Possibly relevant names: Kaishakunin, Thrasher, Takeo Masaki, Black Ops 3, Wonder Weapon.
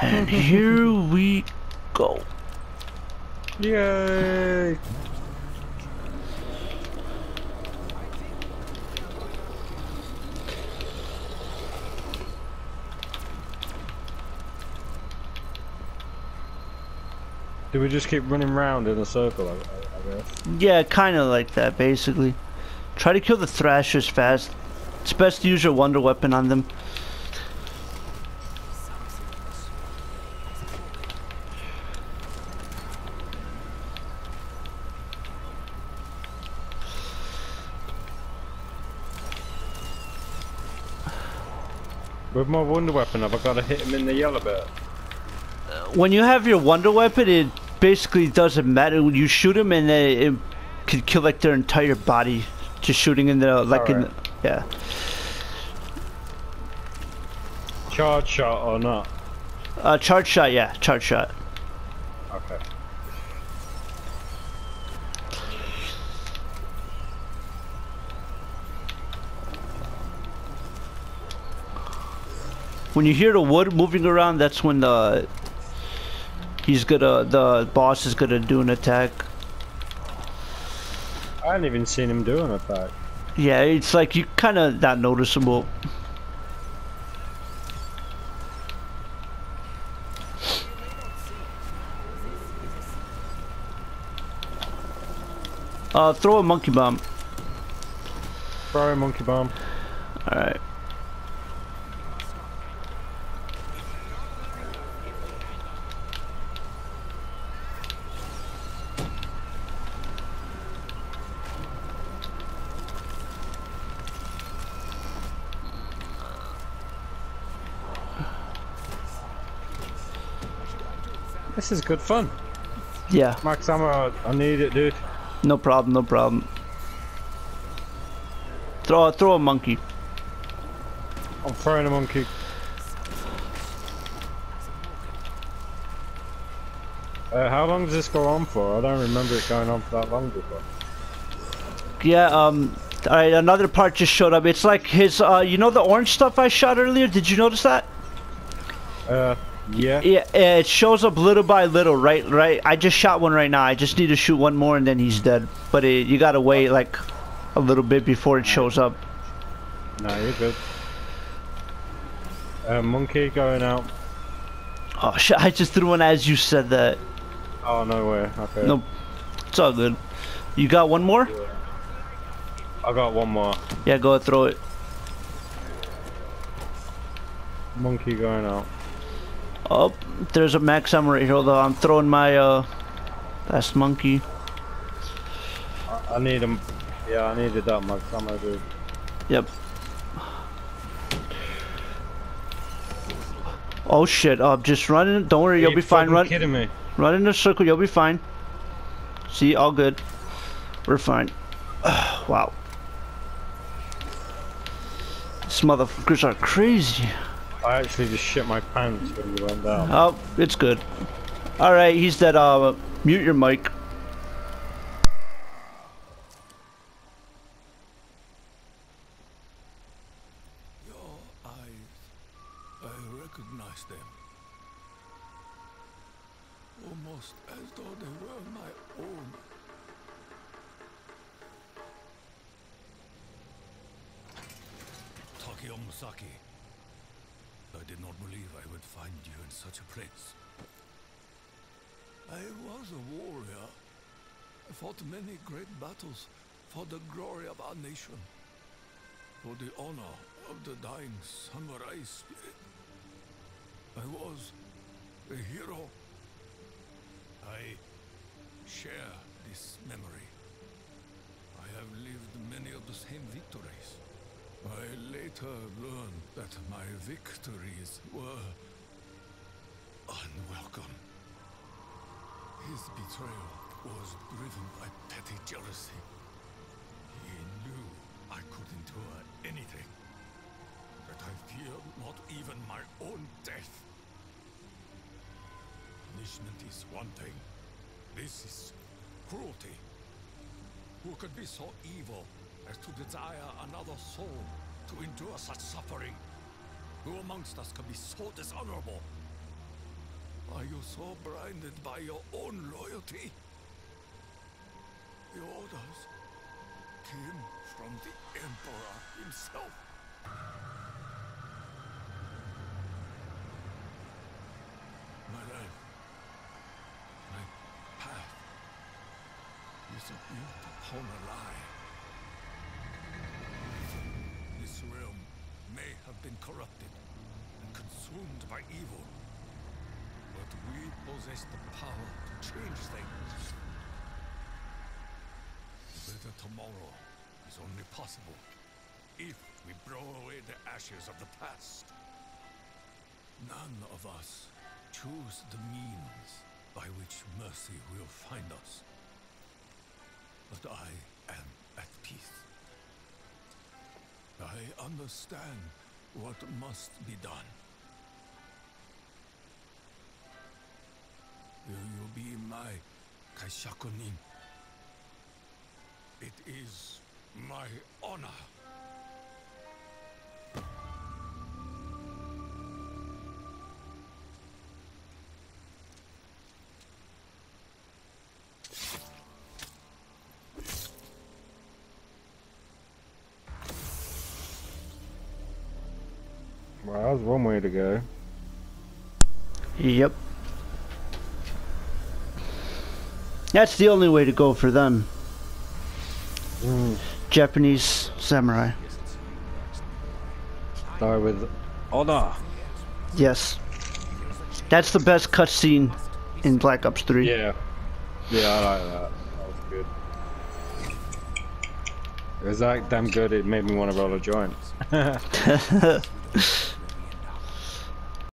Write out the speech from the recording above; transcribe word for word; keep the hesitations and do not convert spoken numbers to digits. And here we go. Yay! Do we just keep running round in a circle, I, I, I guess? Yeah, kind of like that, basically. Try to kill the Thrashers fast. It's best to use your Wonder Weapon on them. With my Wonder Weapon, have I got to hit him in the yellow bit? When you have your Wonder Weapon, it basically doesn't matter. You shoot him and then it can kill like their entire body. Just shooting in the like right. in the, yeah. Charge shot or not? Uh, charge shot, yeah, charge shot. Okay. When you hear the wood moving around, that's when the he's gonna the boss is gonna do an attack. I haven't even seen him do an attack. Yeah, it's like you kind of not noticeable. Uh, throw a monkey bomb. Throw a monkey bomb. All right. This is good fun. Yeah. Max ammo, I need it, dude. No problem, no problem. Throw, throw a monkey. I'm throwing a monkey. Uh, how long does this go on for? I don't remember it going on for that long before. Yeah. Um. All right. Another part just showed up. It's like his. Uh. You know the orange stuff I shot earlier. Did you notice that? Uh. Yeah. Yeah, it shows up little by little, right? Right. I just shot one right now. I just need to shoot one more, and then he's dead. But it, you gotta wait like a little bit before it shows up. No, you're good. Uh, monkey going out. Oh shit! I just threw one as you said that. Oh no way. Okay. Nope. It's all good. You got one more? I got one more. Yeah, go throw it. Monkey going out. Oh, there's a max ammo right here, although I'm throwing my uh, last monkey. I need him. Yeah, I needed that max ammo, dude. Yep. Oh shit, I'm uh, just running. Don't worry, you'll be fine. Run, kidding me. Run in a circle, you'll be fine. See, all good. We're fine. Wow. These motherfuckers are crazy. I actually just shit my pants when you went down. Oh, it's good. Alright, he's dead. Uh, mute your mic. Your eyes, I recognize them. Almost as though they were my own. Takeo Masaki. I did not believe I would find you in such a place. I was a warrior. I fought many great battles for the glory of our nation, for the honor of the dying samurai spirit. I was a hero. I share this memory. I have lived many of the same victories. I later learned that my victories were unwelcome. His betrayal was driven by petty jealousy. He knew I could endure anything, that I feared not even my own death. Punishment is one thing. This is cruelty. Who could be so evil as to desire another soul to endure such suffering? Who amongst us can be so dishonorable? Are you so blinded by your own loyalty? The orders came from the Emperor himself. My life, my path, is built upon a lie. This realm may have been corrupted and consumed by evil, but we possess the power to change things. A better tomorrow is only possible if we blow away the ashes of the past. None of us choose the means by which mercy will find us, but I am at peace. I understand what must be done. Will you be my Kaishakunin? It is my honor. Well, that was one way to go. Yep. That's the only way to go for them. Mm. Japanese samurai. Start with honor. Yes. That's the best cutscene in Black Ops three. Yeah. Yeah, I like that. That was good. It was like damn good, it made me want to roll a joint.